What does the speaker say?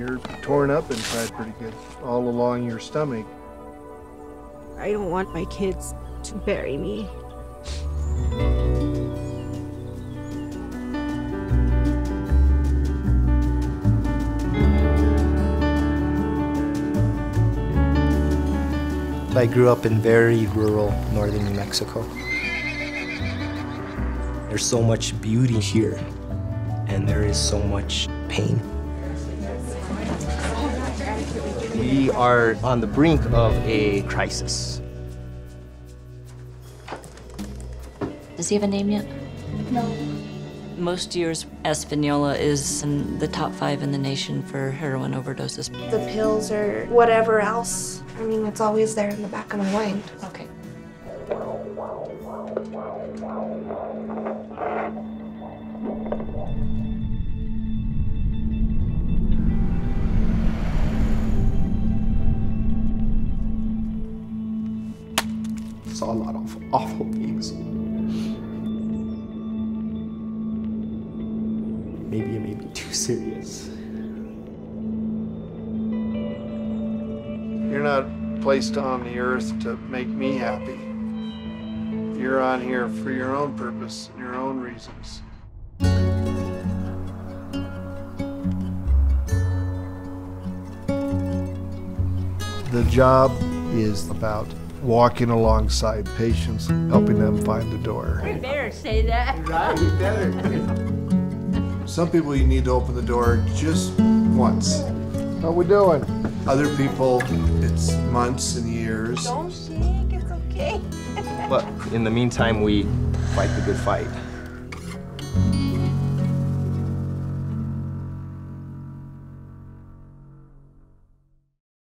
You're torn up inside pretty good, all along your stomach. I don't want my kids to bury me. I grew up in very rural northern New Mexico. There's so much beauty here, and there is so much pain. We are on the brink of a crisis. Does he have a name yet? No. Most years, Espinola is in the top 5 in the nation for heroin overdoses. The pills or whatever else. I mean, it's always there in the back of my mind. Okay. Saw a lot of awful things. Maybe it made me too serious. You're not placed on the earth to make me happy. You're on here for your own purpose and your own reasons. The job is about walking alongside patients, helping them find the door. You better say that. Right, you better. Some people you need to open the door just once. How we doing? Other people, it's months and years. Don't shake, it's okay. But in the meantime, we fight the good fight.